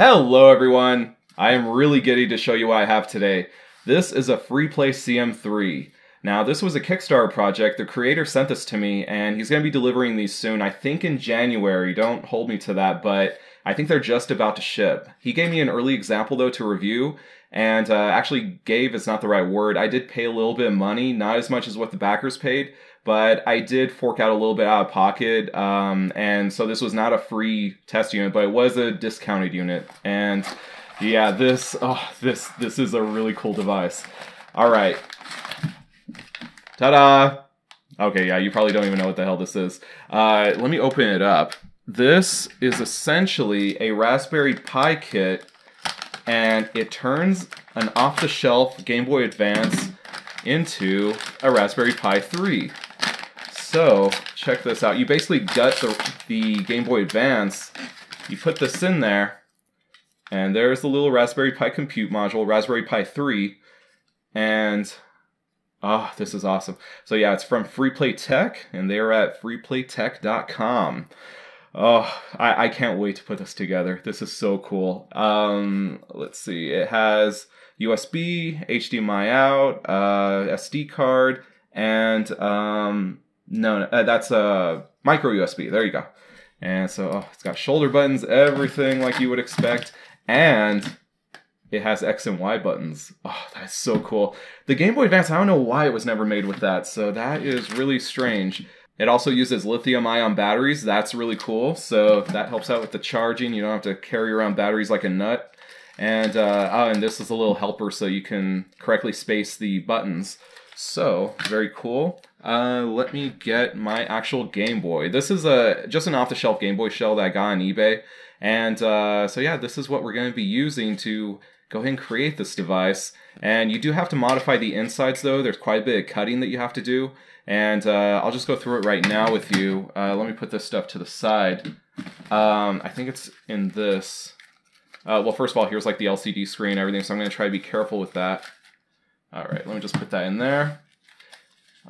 Hello everyone! I am really giddy to show you what I have today. This is a FreePlay CM3. Now this was a Kickstarter project, the creator sent this to me and he's going to be delivering these soon, I think in January, don't hold me to that, but I think they're just about to ship. He gave me an early example though to review, and actually gave is not the right word. I did pay a little bit of money, not as much as what the backers paid, but I did fork out a little bit out of pocket, and so this was not a free test unit, but it was a discounted unit. And yeah, this is a really cool device. All right, ta-da! Okay, yeah, you probably don't even know what the hell this is. Let me open it up. This is essentially a Raspberry Pi kit, and it turns an off-the-shelf Game Boy Advance into a Raspberry Pi 3. So check this out. You basically gut the Game Boy Advance, you put this in there, and there's the little Raspberry Pi compute module, Raspberry Pi 3, and oh, this is awesome. So yeah, it's from FreePlay Tech, and they're at freeplaytech.com. Oh, I can't wait to put this together. This is so cool. Let's see, it has USB, HDMI out, SD card, and that's a micro USB. There you go. And so it's got shoulder buttons, everything like you would expect, and it has X and Y buttons. Oh, that's so cool. The Game Boy Advance, I don't know why it was never made with that, so that is really strange. It also uses lithium-ion batteries. That's really cool, so that helps out with the charging. You don't have to carry around batteries like a nut. And and this is a little helper so you can correctly space the buttons. So very cool. Let me get my actual Game Boy. This is just an off-the-shelf Game Boy shell that I got on eBay. And so yeah, this is what we're going to be using to go ahead and create this device. And you do have to modify the insides though. There's quite a bit of cutting that you have to do. And I'll just go through it right now with you. Let me put this stuff to the side. I think it's in this. Well, first of all, here's like the LCD screen and everything, so I'm going to try to be careful with that. All right, let me just put that in there.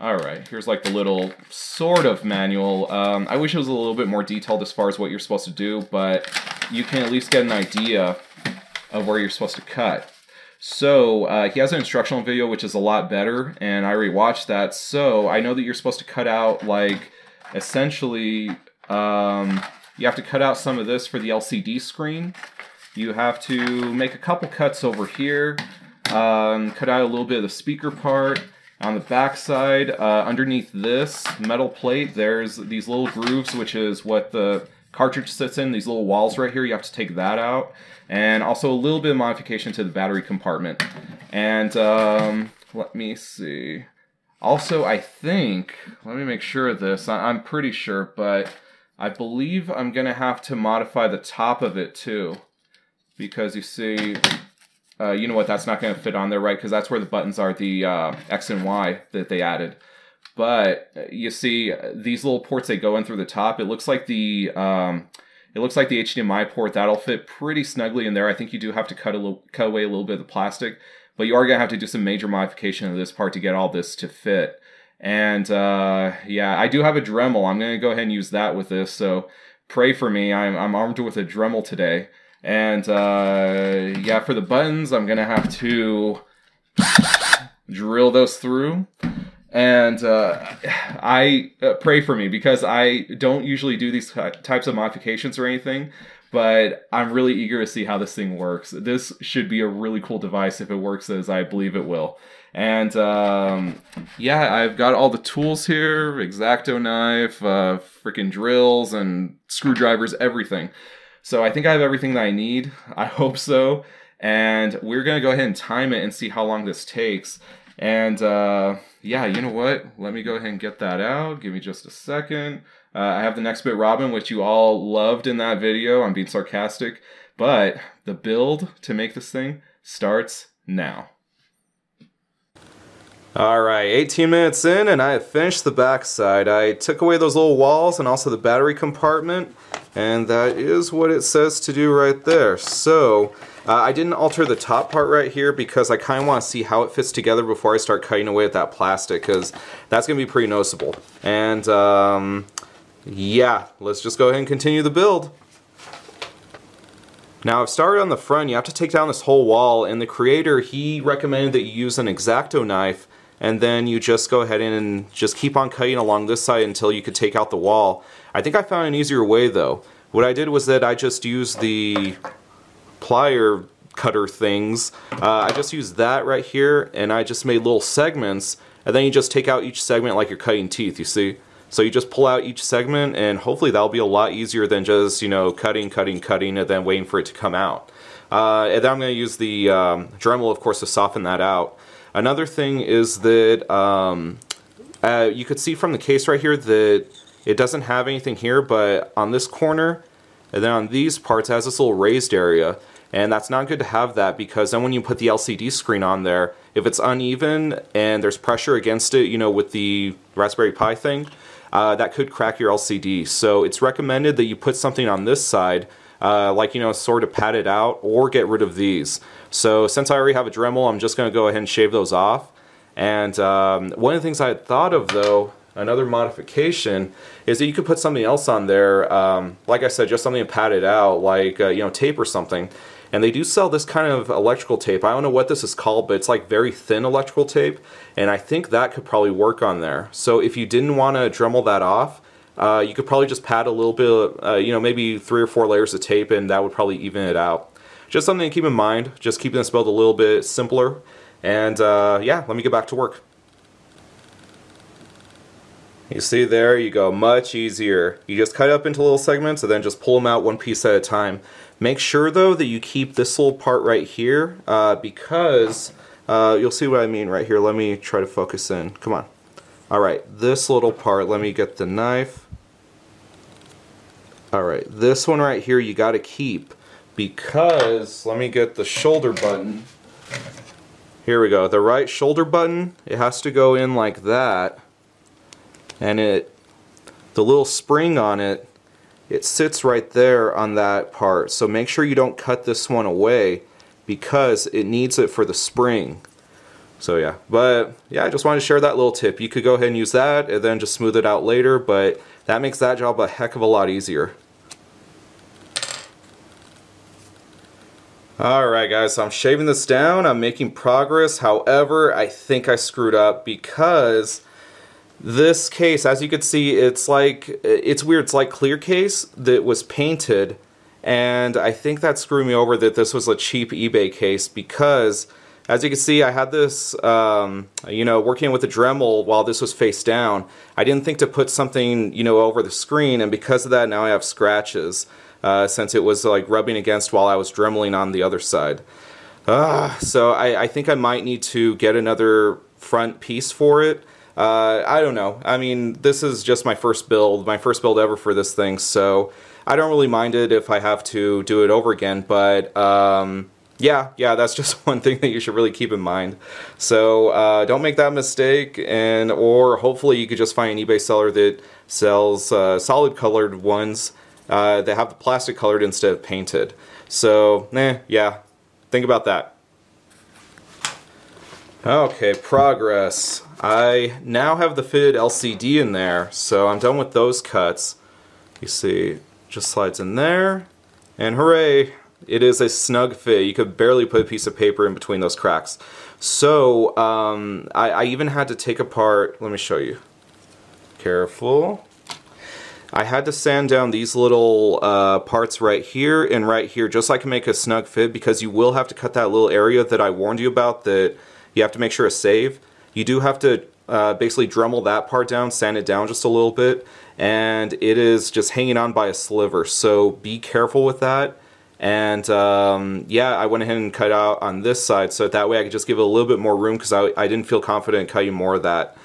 All right, here's like the little sort of manual. I wish it was a little bit more detailed as far as what you're supposed to do, but you can at least get an idea of where you're supposed to cut. So he has an instructional video, which is a lot better, and I already watched that. So I know that you're supposed to cut out, like, essentially, you have to cut out some of this for the LCD screen. You have to make a couple cuts over here, cut out a little bit of the speaker part. On the back side, underneath this metal plate, there's these little grooves, which is what the cartridge sits in, these little walls right here. You have to take that out, and also a little bit of modification to the battery compartment. And let me see, also I think, let me make sure of this, I'm pretty sure, but I believe I'm gonna have to modify the top of it too, because you see, you know what, that's not gonna fit on there, right? Because that's where the buttons are, the X and Y that they added. But you see these little ports, they go in through the top. It looks like the HDMI port, that'll fit pretty snugly in there. I think you do have to cut away a little bit of the plastic, but you are gonna have to do some major modification of this part to get all this to fit. And yeah, I do have a Dremel. I'm gonna go ahead and use that with this. So pray for me. I'm armed with a Dremel today. And yeah, for the buttons, I'm gonna have to drill those through. And pray for me, because I don't usually do these types of modifications or anything, but I'm really eager to see how this thing works. This should be a really cool device if it works as I believe it will. And yeah, I've got all the tools here, X-Acto knife, freaking drills and screwdrivers, everything. So I think I have everything that I need. I hope so. And we're gonna go ahead and time it and see how long this takes. And yeah, you know what? Let me go ahead and get that out. Give me just a second. I have the Next Bit Robin, which you all loved in that video. I'm being sarcastic, but the build to make this thing starts now. All right, 18 minutes in and I have finished the backside. I took away those little walls and also the battery compartment, and that is what it says to do right there. So I didn't alter the top part right here because I kind of want to see how it fits together before I start cutting away at that plastic, because that's going to be pretty noticeable. And yeah, let's just go ahead and continue the build. Now, I've started on the front. You have to take down this whole wall, and the creator, he recommended that you use an X-Acto knife, and then you just go ahead and just keep on cutting along this side until you could take out the wall. I think I found an easier way, though. What I did was that I just used the plier cutter things. I just used that right here, and I just made little segments, and then you just take out each segment like you're cutting teeth, you see? So you just pull out each segment, and hopefully that'll be a lot easier than just, you know, cutting, and then waiting for it to come out. And then I'm going to use the Dremel, of course, to soften that out. Another thing is that you could see from the case right here that it doesn't have anything here, but on this corner and then on these parts it has this little raised area, and that's not good to have that, because then when you put the LCD screen on there, if it's uneven and there's pressure against it, you know, with the Raspberry Pi thing, that could crack your LCD. So it's recommended that you put something on this side, like, you know, sort of pat it out, or get rid of these. So since I already have a Dremel, I'm just going to go ahead and shave those off. And one of the things I had thought of, though, another modification, is that you could put something else on there, like I said, just something to pat it out, like, you know, tape or something. And they do sell this kind of electrical tape. I don't know what this is called, but it's like very thin electrical tape, and I think that could probably work on there. So if you didn't want to Dremel that off, you could probably just pat a little bit of, you know, maybe 3 or 4 layers of tape, and that would probably even it out. Just something to keep in mind, just keeping this build a little bit simpler. And yeah, let me get back to work. You see, there you go, much easier. You just cut up into little segments and then just pull them out one piece at a time. Make sure, though, that you keep this little part right here, because you'll see what I mean right here. Let me try to focus in. Come on. Alright, this little part, let me get the knife. Alright, this one right here you gotta keep, because, let me get the shoulder button. Here we go, the right shoulder button, it has to go in like that. And it, the little spring on it, it sits right there on that part. So make sure you don't cut this one away, because it needs it for the spring. So yeah, but yeah, I just wanted to share that little tip. You could go ahead and use that and then just smooth it out later, but that makes that job a heck of a lot easier. Alright guys, so I'm shaving this down, I'm making progress. However, I think I screwed up, because this case, as you can see, it's like, it's weird, it's like clear case that was painted, and I think that screwed me over that this was a cheap eBay case, because as you can see, I had this, you know, working with the Dremel while this was face down. I didn't think to put something, you know, over the screen, and because of that now I have scratches, since it was like rubbing against while I was Dremeling on the other side. So I think I might need to get another front piece for it. I don't know. I mean, this is just my first build ever for this thing, so I don't really mind it if I have to do it over again, but yeah, that's just one thing that you should really keep in mind. So don't make that mistake, and or hopefully you could just find an eBay seller that sells solid colored ones that have the plastic colored instead of painted. So, yeah, think about that. Okay, progress. I now have the fitted LCD in there, so I'm done with those cuts. You see, just slides in there, and hooray, it is a snug fit. You could barely put a piece of paper in between those cracks. So, I even had to take apart, let me show you. Careful. I had to sand down these little parts right here and right here, just so I can make a snug fit, because you will have to cut that little area that I warned you about that you have to make sure to save. You do have to basically Dremel that part down, sand it down just a little bit, and it is just hanging on by a sliver, so be careful with that. And yeah, I went ahead and cut out on this side, so that way I could just give it a little bit more room, because I didn't feel confident in cutting more of that.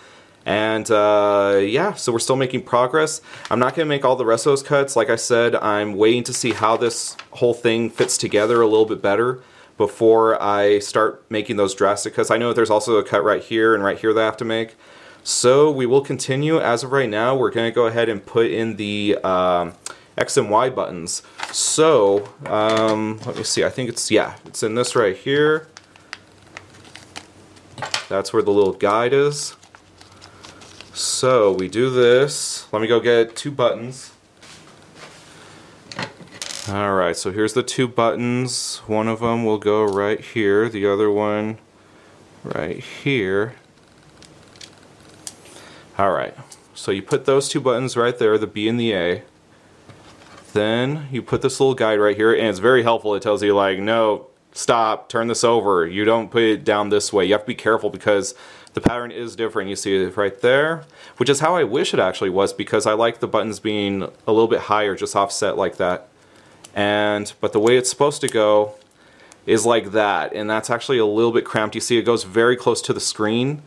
And yeah, so we're still making progress. I'm not going to make all the rest of those cuts. Like I said, I'm waiting to see how this whole thing fits together a little bit better before I start making those drastic cuts. I know there's also a cut right here and right here that I have to make. So we will continue. As of right now, we're going to go ahead and put in the X and Y buttons. So, let me see, I think it's, yeah, it's in this right here. That's where the little guide is. So we do this. Let me go get 2 buttons. Alright, so here's the two buttons. One of them will go right here, the other one right here. Alright, so you put those two buttons right there, the B and the A. Then you put this little guide right here, and it's very helpful. It tells you, like, no, stop, turn this over. You don't put it down this way. You have to be careful because the pattern is different. You see it right there, which is how I wish it actually was, because I like the buttons being a little bit higher, just offset like that. But the way it's supposed to go is like that, and that's actually a little bit cramped. You see it goes very close to the screen.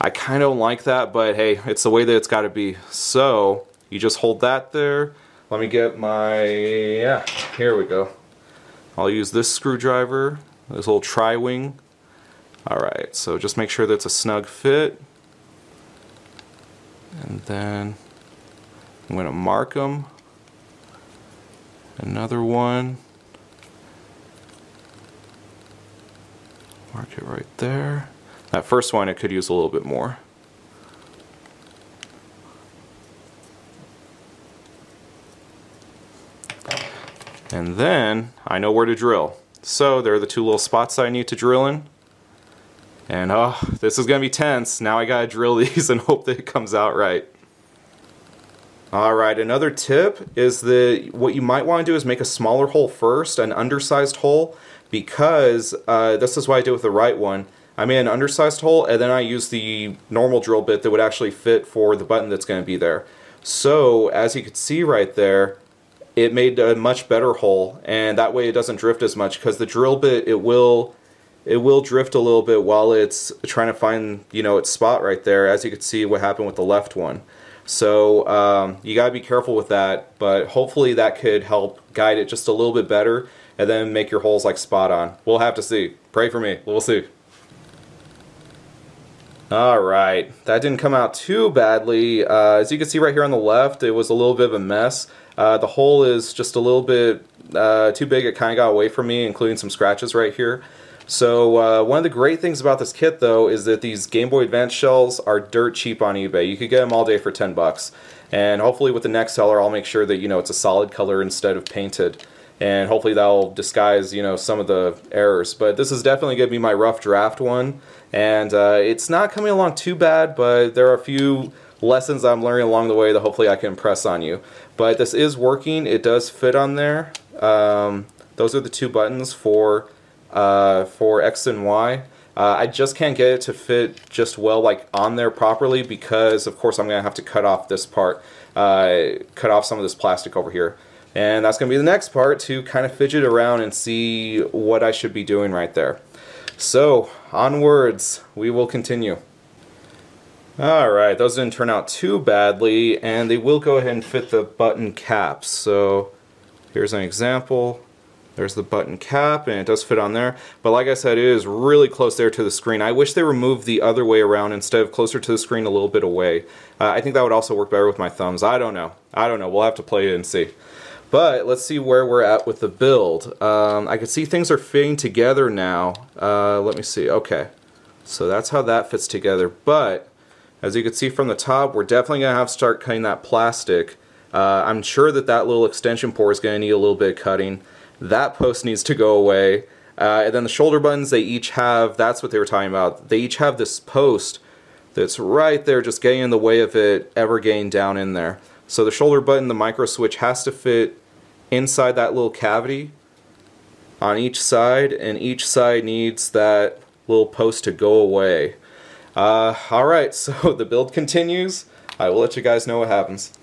I kind of don't like that, but hey, it's the way that it's got to be. So you just hold that there. Let me get my, yeah, here we go. I'll use this screwdriver, this little tri-wing. Alright, so just make sure that it's a snug fit. And then I'm going to mark them. Another one. Mark it right there. That first one I could use a little bit more. And then I know where to drill. So there are the two little spots I need to drill in. And oh, this is going to be tense. Now I gotta drill these and hope that it comes out right. Alright, another tip is that what you might want to do is make a smaller hole first, an undersized hole, because this is what I did with the right one. I made an undersized hole and then I used the normal drill bit that would actually fit for the button that's going to be there. So, as you can see right there, it made a much better hole, and that way it doesn't drift as much, because the drill bit, it will drift a little bit while it's trying to find, you know, its spot right there, as you can see what happened with the left one. So you gotta be careful with that, but hopefully that could help guide it just a little bit better and then make your holes like spot on. We'll have to see. Pray for me. We'll see. Alright, that didn't come out too badly. As you can see right here on the left, it was a little bit of a mess. The hole is just a little bit too big. It kind of got away from me, including some scratches right here. So one of the great things about this kit though is that these Game Boy Advance shells are dirt cheap on eBay. You could get them all day for $10. And hopefully with the next seller I'll make sure that, you know, it's a solid color instead of painted. And hopefully that'll disguise, you know, some of the errors. But this is definitely going to be my rough draft one. And it's not coming along too bad, but there are a few lessons I'm learning along the way that hopefully I can impress on you. But this is working. It does fit on there. Those are the two buttons for X and Y. I just can't get it to fit just well, like, on there properly because, of course, I'm going to have to cut off this part, cut off some of this plastic over here. And that's going to be the next part, to kind of fidget around and see what I should be doing right there. So, onwards, we will continue. Alright, those didn't turn out too badly, and they will go ahead and fit the button caps. So, here's an example. There's the button cap, and it does fit on there. But like I said, it is really close there to the screen. I wish they were moved the other way around instead of closer to the screen a little bit away. I think that would also work better with my thumbs. I don't know. I don't know. We'll have to play it and see. But let's see where we're at with the build. I can see things are fitting together now. Let me see. Okay. So that's how that fits together. But as you can see from the top, we're definitely going to have to start cutting that plastic. I'm sure that that little extension port is going to need a little bit of cutting. That post needs to go away. And then the shoulder buttons, they each have, that's what they were talking about. They each have this post that's right there just getting in the way of it ever getting down in there. So the shoulder button, the micro switch, has to fit inside that little cavity on each side, and each side needs that little post to go away. Alright, so the build continues. I will let you guys know what happens.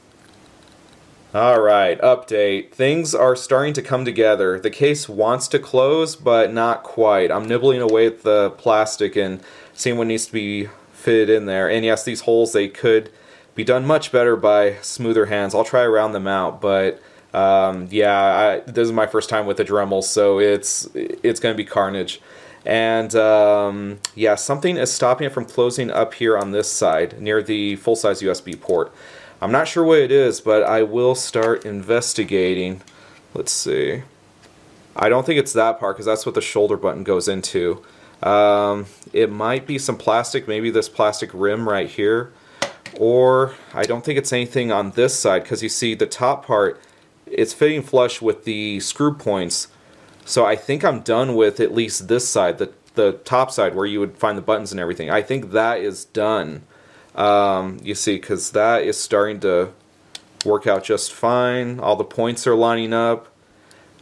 Alright, update. Things are starting to come together. The case wants to close, but not quite. I'm nibbling away at the plastic and seeing what needs to be fitted in there. And yes, these holes, they could be done much better by smoother hands. I'll try to round them out, but yeah, this is my first time with a Dremel, so it's going to be carnage. And yeah, something is stopping it from closing up here on this side, near the full-size USB port. I'm not sure what it is, but I will start investigating. Let's see. I don't think it's that part, because that's what the shoulder button goes into. It might be some plastic, maybe this plastic rim right here. Or I don't think it's anything on this side, because you see the top part it's fitting flush with the screw points. So I think I'm done with at least this side, the top side where you would find the buttons and everything. I think that is done. You see, because that is starting to work out just fine. All the points are lining up.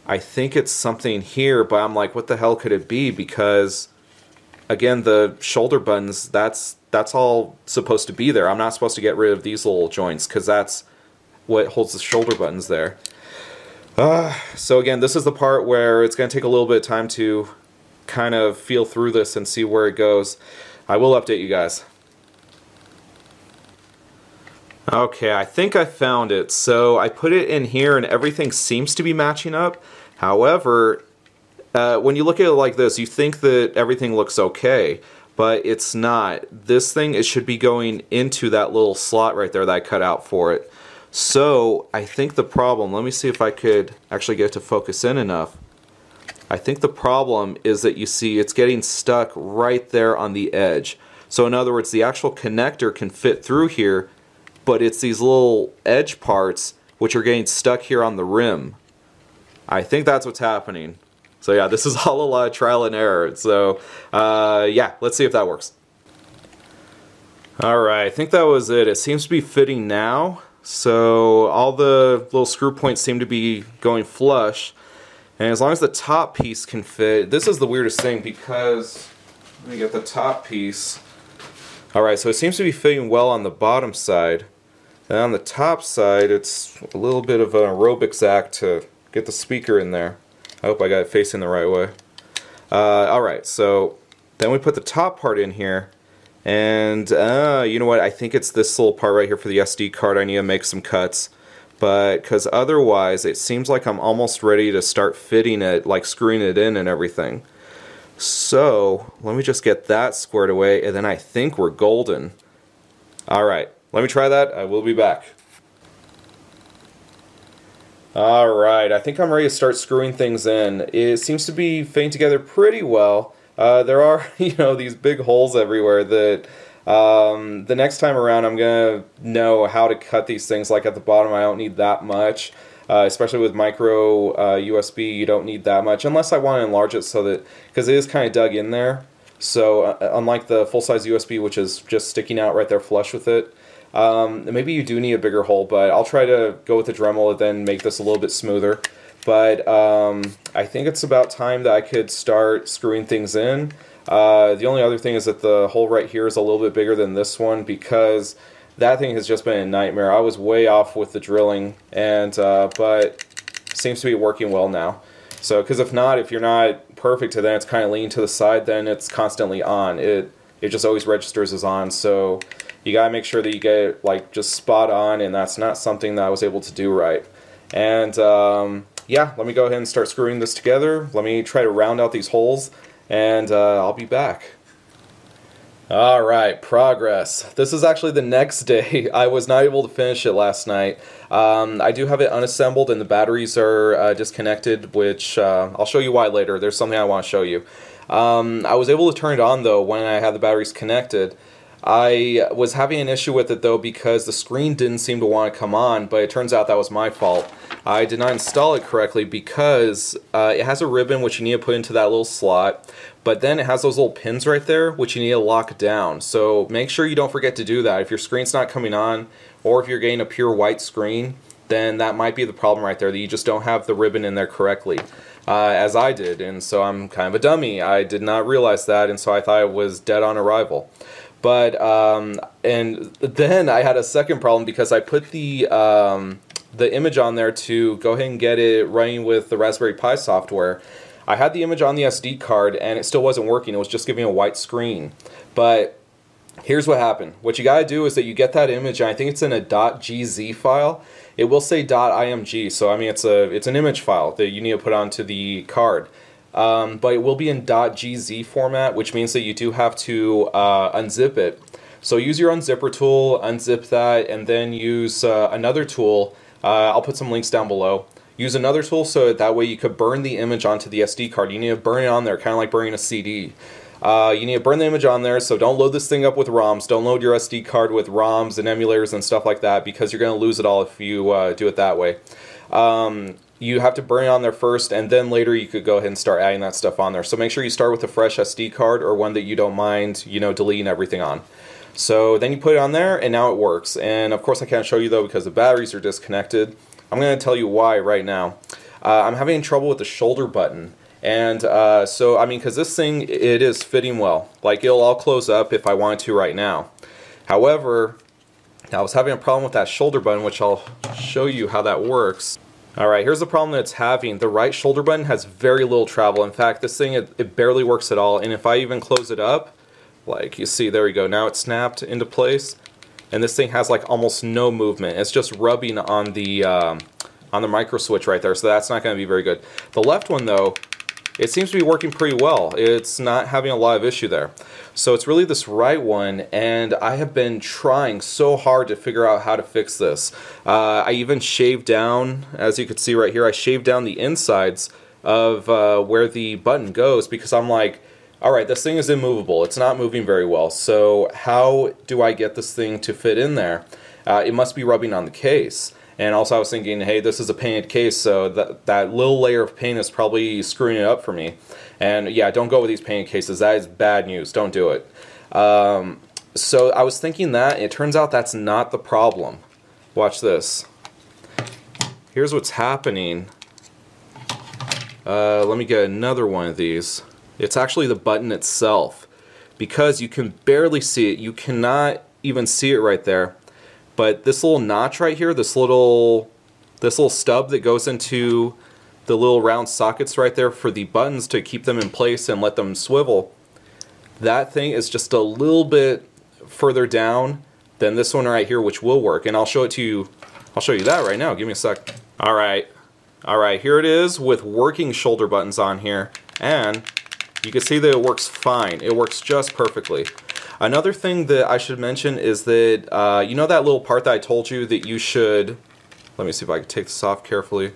I think it's something here, but I'm like, what the hell could it be? Because, again, the shoulder buttons, that's all supposed to be there. I'm not supposed to get rid of these little joints, because that's what holds the shoulder buttons there. So again, this is the part where it's going to take a little bit of time to kind of feel through this and see where it goes. I will update you guys. Okay, I think I found it. So I put it in here and everything seems to be matching up. However, when you look at it like this, you think that everything looks okay, but it's not. This thing, it should be going into that little slot right there that I cut out for it. So I think the problem, let me see if I could actually get it to focus in enough. I think the problem is that you see it's getting stuck right there on the edge. So in other words, the actual connector can fit through here, but it's these little edge parts which are getting stuck here on the rim. I think that's what's happening. So yeah, this is all a lot of trial and error. So yeah, let's see if that works. Alright, I think that was it. It seems to be fitting now. So all the little screw points seem to be going flush. And as long as the top piece can fit, this is the weirdest thing because, let me get the top piece. Alright, so it seems to be fitting well on the bottom side. And on the top side, it's a little bit of an aerobics act to get the speaker in there. I hope I got it facing the right way. Alright, so then we put the top part in here. And you know what, I think it's this little part right here for the SD card. I need to make some cuts. But, because otherwise, it seems like I'm almost ready to start fitting it, like screwing it in and everything. So, let me just get that squared away, and then I think we're golden. Alright, let me try that. I will be back. Alright, I think I'm ready to start screwing things in. It seems to be fitting together pretty well. There are, you know, these big holes everywhere that the next time around I'm going to know how to cut these things. Like at the bottom, I don't need that much. Especially with micro USB, you don't need that much, unless I want to enlarge it so that, because it is kind of dug in there. So unlike the full-size USB, which is just sticking out right there flush with it, maybe you do need a bigger hole, but I'll try to go with the Dremel and then make this a little bit smoother. But I think it's about time that I could start screwing things in. The only other thing is that the hole right here is a little bit bigger than this one because that thing has just been a nightmare. I was way off with the drilling, and but seems to be working well now. So, because if not, if you're not perfect, then it's kind of leaning to the side, then it's constantly on. It just always registers as on, so you gotta make sure that you get it, like, just spot on, and that's not something that I was able to do right. And, yeah, let me go ahead and start screwing this together. Let me try to round out these holes, and I'll be back. Alright, progress. This is actually the next day. I was not able to finish it last night. I do have it unassembled and the batteries are disconnected, which I'll show you why later. There's something I want to show you. I was able to turn it on though when I had the batteries connected. I was having an issue with it though because the screen didn't seem to want to come on, but it turns out that was my fault. I did not install it correctly because it has a ribbon which you need to put into that little slot, but then it has those little pins right there which you need to lock down. So make sure you don't forget to do that. If your screen's not coming on or if you're getting a pure white screen, then that might be the problem right there, that you just don't have the ribbon in there correctly, as I did, and so I'm kind of a dummy. I did not realize that, and so I thought it was dead on arrival. But, and then I had a second problem because I put the image on there to go ahead and get it running with the Raspberry Pi software. I had the image on the SD card and it still wasn't working. It was just giving a white screen. But here's what happened. What you gotta do is that you get that image, and I think it's in a .gz file. It will say .img, so I mean it's an image file that you need to put onto the card. But it will be in .gz format, which means that you do have to unzip it. So use your unzipper tool, unzip that, and then use another tool. I'll put some links down below. Use another tool so that way you could burn the image onto the SD card. You need to burn it on there, kind of like burning a CD. You need to burn the image on there, so don't load this thing up with ROMs. Don't load your SD card with ROMs and emulators and stuff like that because you're going to lose it all if you do it that way. You have to bring on there first, and then later you could go ahead and start adding that stuff on there. So make sure you start with a fresh SD card or one that you don't mind, you know, deleting everything on. So then you put it on there, and now it works. And of course I can't show you though because the batteries are disconnected. I'm going to tell you why right now. I'm having trouble with the shoulder button. And so, I mean, because this thing, it is fitting well. Like, it'll all close up if I wanted to right now. However, I was having a problem with that shoulder button, which I'll show you how that works. Alright, here's the problem that it's having. The right shoulder button has very little travel. In fact, this thing, it barely works at all. And if I even close it up, like you see, there we go. Now it's snapped into place. And this thing has like almost no movement. It's just rubbing on the micro switch right there. So that's not going to be very good. The left one though, it seems to be working pretty well. It's not having a lot of issue there. So it's really this right one, and I have been trying so hard to figure out how to fix this. I even shaved down, as you can see right here, I shaved down the insides of where the button goes because I'm like, alright, this thing is immovable. It's not moving very well. So how do I get this thing to fit in there? It must be rubbing on the case. And also I was thinking, hey, this is a painted case, so that little layer of paint is probably screwing it up for me. And yeah, don't go with these painted cases. That is bad news. Don't do it. So I was thinking that, and it turns out that's not the problem. Watch this. Here's what's happening. Let me get another one of these. It's actually the button itself. Because you can barely see it. You cannot even see it right there. But this little notch right here, this little stub that goes into the little round sockets right there for the buttons to keep them in place and let them swivel, that thing is just a little bit further down than this one right here, which will work. And I'll show it to you. I'll show you that right now. Give me a sec. All right. Here it is with working shoulder buttons on here, and you can see that it works fine. It works just perfectly. Another thing that I should mention is that, you know that little part that I told you that you should, let me see if I can take this off carefully.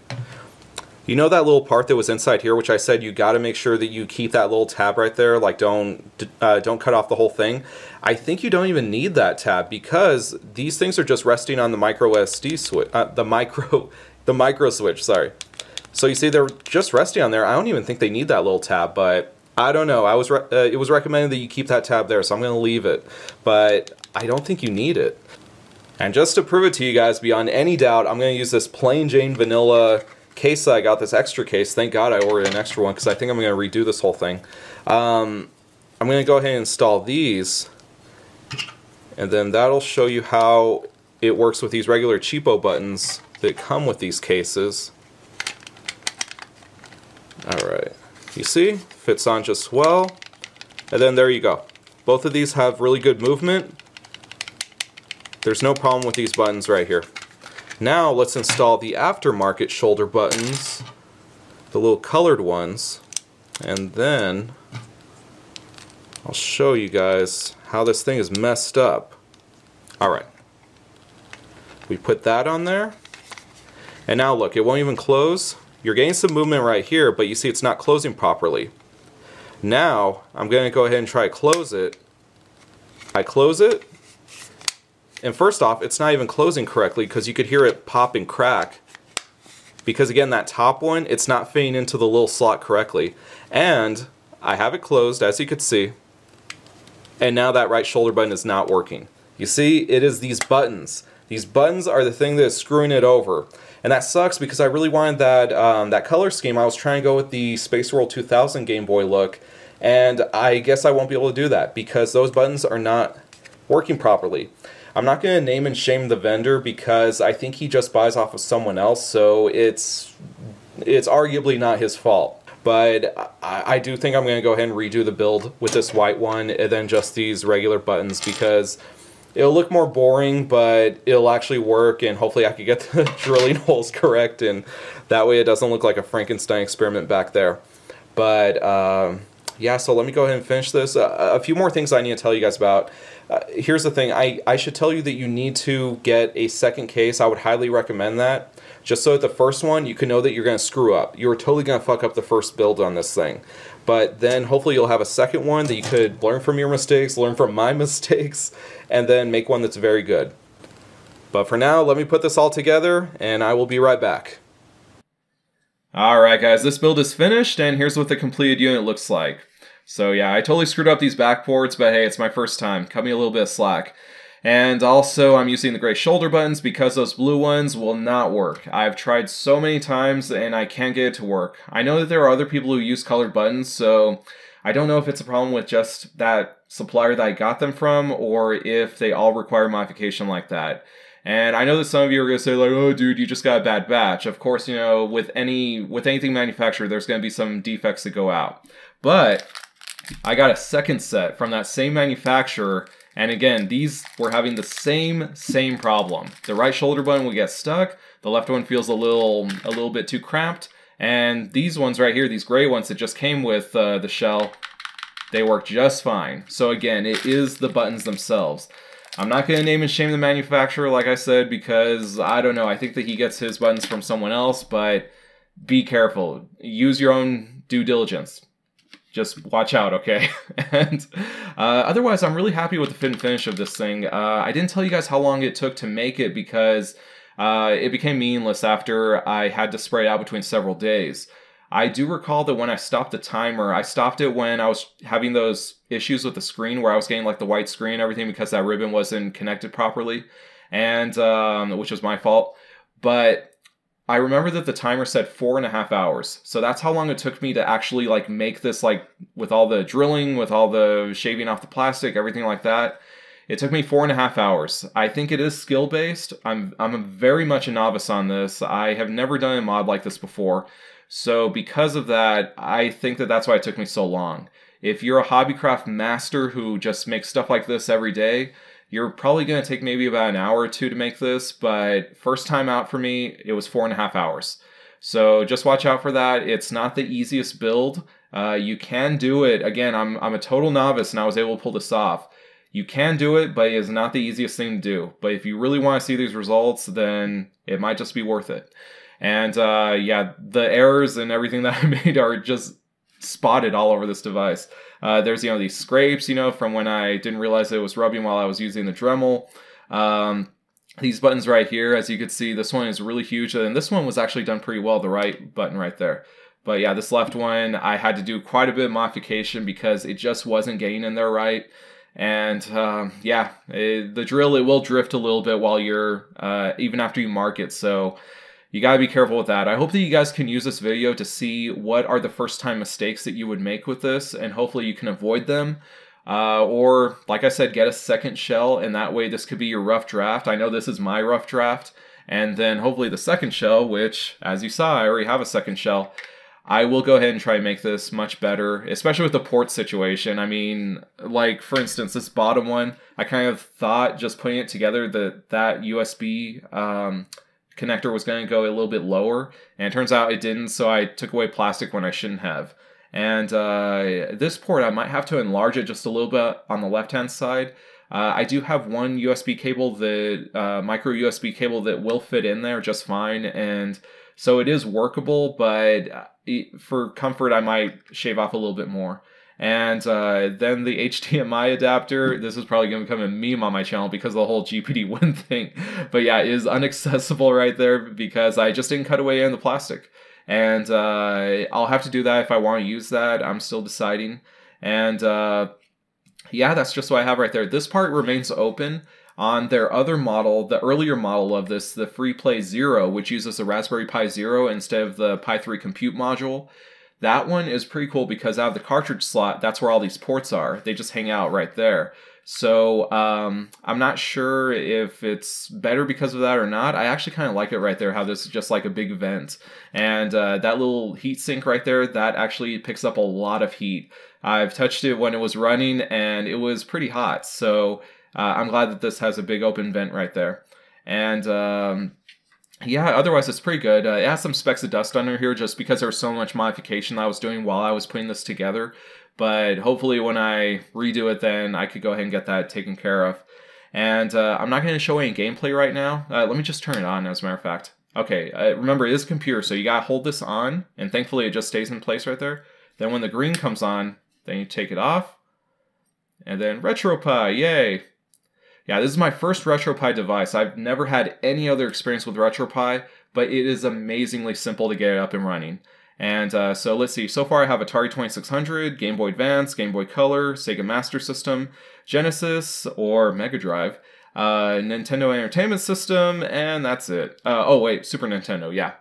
You know that little part that was inside here, which I said you gotta make sure that you keep that little tab right there, like don't cut off the whole thing. I think you don't even need that tab because these things are just resting on the micro SD switch, the micro switch, sorry. So you see they're just resting on there. I don't even think they need that little tab, but I don't know. It was recommended that you keep that tab there, so I'm going to leave it. But I don't think you need it. And just to prove it to you guys, beyond any doubt, I'm going to use this plain Jane vanilla case that I got, this extra case. Thank God I ordered an extra one because I think I'm going to redo this whole thing. I'm going to go ahead and install these. And then that'll show you how it works with these regular cheapo buttons that come with these cases. Alright. You see, fits on just well, and then there you go. Both of these have really good movement. There's no problem with these buttons right here. Now let's install the aftermarket shoulder buttons, the little colored ones, and then I'll show you guys how this thing is messed up. Alright, we put that on there, and now look, it won't even close. You're getting some movement right here, but you see it's not closing properly. Now, I'm going to go ahead and try to close it. I close it, and first off, it's not even closing correctly because you could hear it pop and crack. Because again, that top one, it's not fitting into the little slot correctly. And I have it closed, as you could see, and now that right shoulder button is not working. You see, it is these buttons. These buttons are the thing that is screwing it over. And that sucks because I really wanted that color scheme. I was trying to go with the Space World 2000 Game Boy look. And I guess I won't be able to do that because those buttons are not working properly. I'm not going to name and shame the vendor because I think he just buys off of someone else. So it's arguably not his fault. But I do think I'm going to go ahead and redo the build with this white one and then just these regular buttons because it'll look more boring, but it'll actually work, and hopefully I can get the drilling holes correct, and that way it doesn't look like a Frankenstein experiment back there. But yeah, so let me go ahead and finish this. A few more things I need to tell you guys about. Here's the thing. I should tell you that you need to get a second case. I would highly recommend that. Just so that the first one, you can know that you're going to screw up. You're totally going to fuck up the first build on this thing. But then hopefully you'll have a second one that you could learn from your mistakes, learn from my mistakes, and then make one that's very good. But for now, let me put this all together, and I will be right back. Alright guys, this build is finished, and here's what the completed unit looks like. So yeah, I totally screwed up these backboards, but hey, it's my first time. Cut me a little bit of slack. And also, I'm using the gray shoulder buttons because those blue ones will not work. I've tried so many times, and I can't get it to work. I know that there are other people who use colored buttons, so I don't know if it's a problem with just that supplier that I got them from, or if they all require modification like that. And I know that some of you are going to say, like, oh, dude, you just got a bad batch. Of course, you know, with anything manufactured, there's going to be some defects that go out. But I got a second set from that same manufacturer. And again, these were having the same problem. The right shoulder button will get stuck. The left one feels a little bit too cramped. And these ones right here, these gray ones that just came with the shell, they work just fine. So again, it is the buttons themselves. I'm not going to name and shame the manufacturer, like I said, because I don't know. I think that he gets his buttons from someone else, but be careful. Use your own due diligence. Just watch out, okay? And otherwise, I'm really happy with the fit and finish of this thing. I didn't tell you guys how long it took to make it because it became meaningless after I had to spread it out between several days. I do recall that when I stopped the timer, I stopped it when I was having those issues with the screen where I was getting like the white screen and everything because that ribbon wasn't connected properly, and which was my fault. But I remember that the timer said 4.5 hours. So that's how long it took me to actually like make this, like with all the drilling, with all the shaving off the plastic, everything like that. It took me 4.5 hours. I think it is skill-based. I'm very much a novice on this. I have never done a mod like this before. So because of that, I think that that's why it took me so long. If you're a hobbycraft master who just makes stuff like this every day, you're probably going to take maybe about an hour or two to make this, but first time out for me, it was 4.5 hours. So just watch out for that. It's not the easiest build. You can do it. Again, I'm a total novice and I was able to pull this off. You can do it, but it is not the easiest thing to do. But if you really want to see these results, then it might just be worth it. And yeah, the errors and everything that I made are just spotted all over this device. There's, you know, these scrapes, you know, from when I didn't realize it was rubbing while I was using the Dremel. These buttons right here, as you can see, this one is really huge. And this one was actually done pretty well, the right button right there. But yeah, this left one, I had to do quite a bit of modification because it just wasn't getting in there right. And yeah, the drill, it will drift a little bit while you're, even after you mark it. So you gotta be careful with that. I hope that you guys can use this video to see what are the first time mistakes that you would make with this, and hopefully you can avoid them. Or, like I said, get a second shell, and that way this could be your rough draft. I know this is my rough draft. And then hopefully the second shell, which, as you saw, I already have a second shell. I will go ahead and try and make this much better, especially with the port situation. I mean, like, for instance, this bottom one, I kind of thought just putting it together that USB... connector was going to go a little bit lower, and it turns out it didn't, so I took away plastic when I shouldn't have. And this port, I might have to enlarge it just a little bit on the left-hand side. I do have one USB cable, the micro USB cable, that will fit in there just fine, and so it is workable, but for comfort, I might shave off a little bit more. And then the HDMI adapter, this is probably going to become a meme on my channel because of the whole GPD-1 thing. But yeah, it is inaccessible right there because I just didn't cut away in the plastic. And I'll have to do that if I want to use that. I'm still deciding. And yeah, that's just what I have right there. This part remains open. On their other model, the earlier model of this, the FreePlay Zero, which uses the Raspberry Pi Zero instead of the Pi 3 compute module, that one is pretty cool because out of the cartridge slot, that's where all these ports are. They just hang out right there. So I'm not sure if it's better because of that or not. I actually kind of like it right there, how this is just like a big vent. And that little heat sink right there, that actually picks up a lot of heat. I've touched it when it was running and it was pretty hot. So I'm glad that this has a big open vent right there. And yeah, otherwise it's pretty good. It has some specks of dust under here just because there was so much modification I was doing while I was putting this together. But hopefully when I redo it, then I could go ahead and get that taken care of. And I'm not going to show any gameplay right now. Let me just turn it on, as a matter of fact. Okay, remember, it is a computer, so you got to hold this on. And thankfully, it just stays in place right there. Then when the green comes on, then you take it off. And then RetroPie, yay! Yeah, this is my first RetroPie device. I've never had any other experience with RetroPie, but it is amazingly simple to get it up and running. And so let's see, so far I have Atari 2600, Game Boy Advance, Game Boy Color, Sega Master System, Genesis or Mega Drive, Nintendo Entertainment System, and that's it. Oh wait, Super Nintendo, yeah.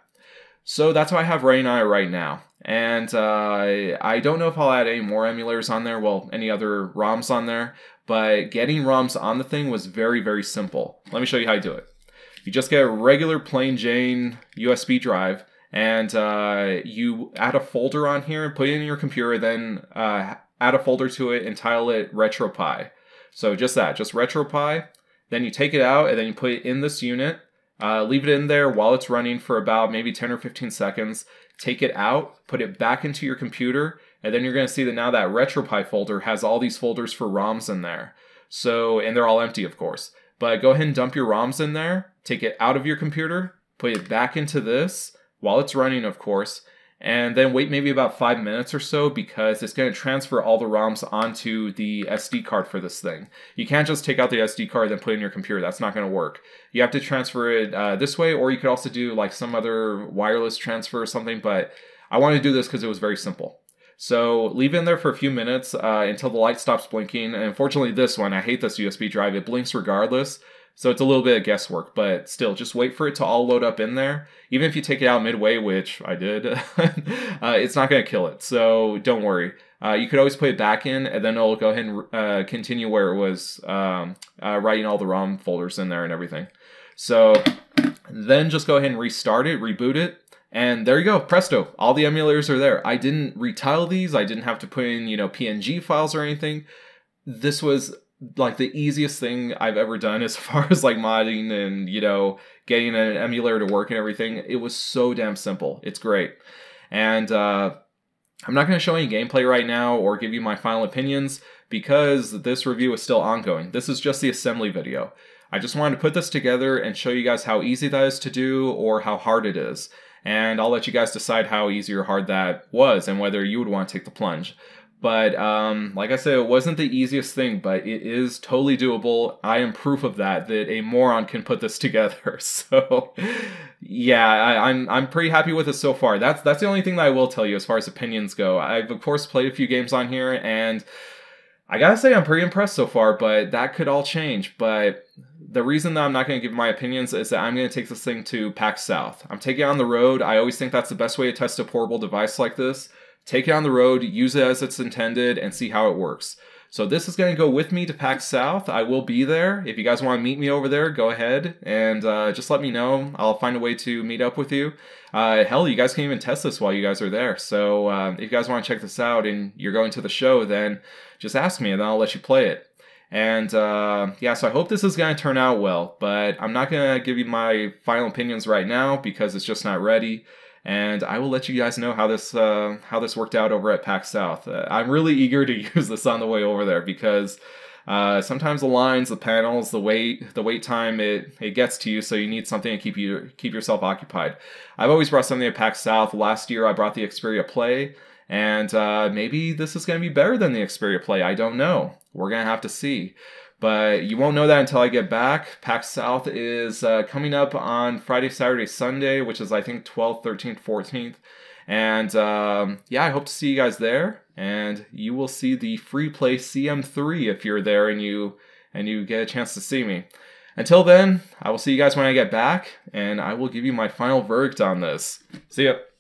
So that's what I have running on it right now. And I don't know if I'll add any more emulators on there, well, any other ROMs on there, but getting ROMs on the thing was very, very simple. Let me show you how I do it. You just get a regular plain Jane USB drive, and you add a folder on here and put it in your computer, then add a folder to it and title it RetroPie. So just that, just RetroPie. Then you take it out and then you put it in this unit, leave it in there while it's running for about maybe 10 or 15 seconds, take it out, put it back into your computer, and then you're going to see that now that RetroPie folder has all these folders for ROMs in there. So, and they're all empty, of course. But go ahead and dump your ROMs in there, take it out of your computer, put it back into this, while it's running, of course, and then wait maybe about 5 minutes or so because it's going to transfer all the ROMs onto the SD card for this thing. You can't just take out the SD card and put it in your computer. That's not going to work. You have to transfer it this way, or you could also do like some other wireless transfer or something, but I wanted to do this because it was very simple. So leave it in there for a few minutes until the light stops blinking. And unfortunately this one, I hate this USB drive, it blinks regardless. So it's a little bit of guesswork, but still, just wait for it to all load up in there. Even if you take it out midway, which I did, it's not going to kill it, so don't worry. You could always put it back in, and then it'll go ahead and continue where it was writing all the ROM folders in there and everything. So then just go ahead and restart it, reboot it, and there you go, presto, all the emulators are there. I didn't retile these, I didn't have to put in, you know, PNG files or anything. This was like the easiest thing I've ever done as far as like modding and, you know, getting an emulator to work and everything. It was so damn simple. It's great. And I'm not going to show any gameplay right now or give you my final opinions because this review is still ongoing. This is just the assembly video. I just wanted to put this together and show you guys how easy that is to do or how hard it is. And I'll let you guys decide how easy or hard that was and whether you would want to take the plunge. But like I said, it wasn't the easiest thing, but it is totally doable. I am proof of that, that a moron can put this together. So yeah, I'm pretty happy with it so far. That's the only thing that I will tell you as far as opinions go. I've of course played a few games on here, and I gotta say I'm pretty impressed so far, but that could all change. But the reason that I'm not going to give my opinions is that I'm going to take this thing to PAX South. I'm taking it on the road. I always think that's the best way to test a portable device like this. Take it on the road, use it as it's intended, and see how it works. So this is going to go with me to PAX South. I will be there. If you guys want to meet me over there, go ahead and just let me know. I'll find a way to meet up with you. Hell, you guys can even test this while you guys are there. So if you guys want to check this out and you're going to the show, then just ask me and then I'll let you play it. And yeah, so I hope this is going to turn out well, but I'm not going to give you my final opinions right now because it's just not ready. And I will let you guys know how this worked out over at PAX South. I'm really eager to use this on the way over there because sometimes the lines, the panels, the wait time, it gets to you. So you need something to keep yourself occupied. I've always brought something to PAX South. Last year I brought the Xperia Play, and maybe this is going to be better than the Xperia Play. I don't know. We're going to have to see. But you won't know that until I get back. PAX South is coming up on Friday, Saturday, Sunday, which is I think 12th, 13th, 14th. And yeah, I hope to see you guys there. And you will see the FreePlay CM3 if you're there and you get a chance to see me. Until then, I will see you guys when I get back, and I will give you my final verdict on this. See ya.